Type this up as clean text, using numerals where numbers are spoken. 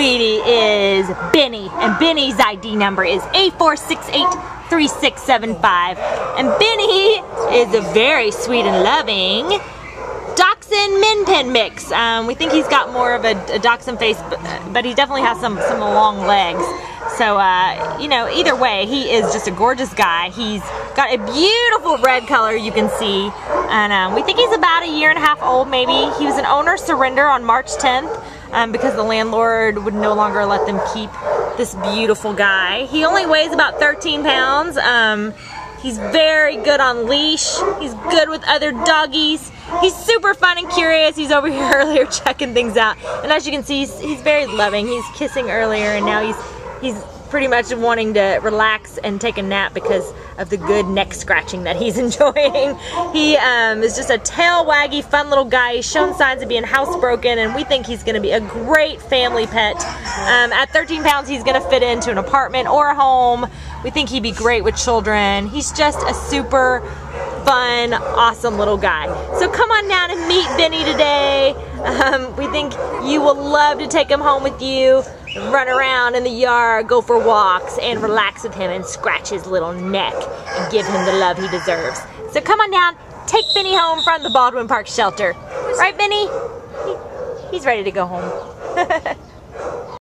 sweetie is Benny, and Benny's ID number is A4683675. And Benny is a very sweet and loving Dachshund Min Pin mix. We think he's got more of a Dachshund face, but he definitely has some long legs. So, you know, either way, he is just a gorgeous guy. He's got a beautiful red color, you can see. And we think he's about 1.5 years old, maybe. He was an owner surrender on March 10th because the landlord would no longer let them keep this beautiful guy. He only weighs about 13 pounds. He's very good on leash. He's good with other doggies. He's super fun and curious. He's over here earlier checking things out. And as you can see, he's very loving. He's kissing earlier, and now he's pretty much wanting to relax and take a nap because of the good neck scratching that he's enjoying. He is just a tail waggy, fun little guy. He's shown signs of being housebroken, and we think he's going to be a great family pet. At 13 pounds, he's going to fit into an apartment or a home. We think he'd be great with children. He's just a super fun, awesome little guy. So come on down and meet Benny today. We think you will love to take him home with you, run around in the yard, go for walks, and relax with him and scratch his little neck and give him the love he deserves. So come on down, take Benny home from the Baldwin Park shelter. Right, Benny? He's ready to go home.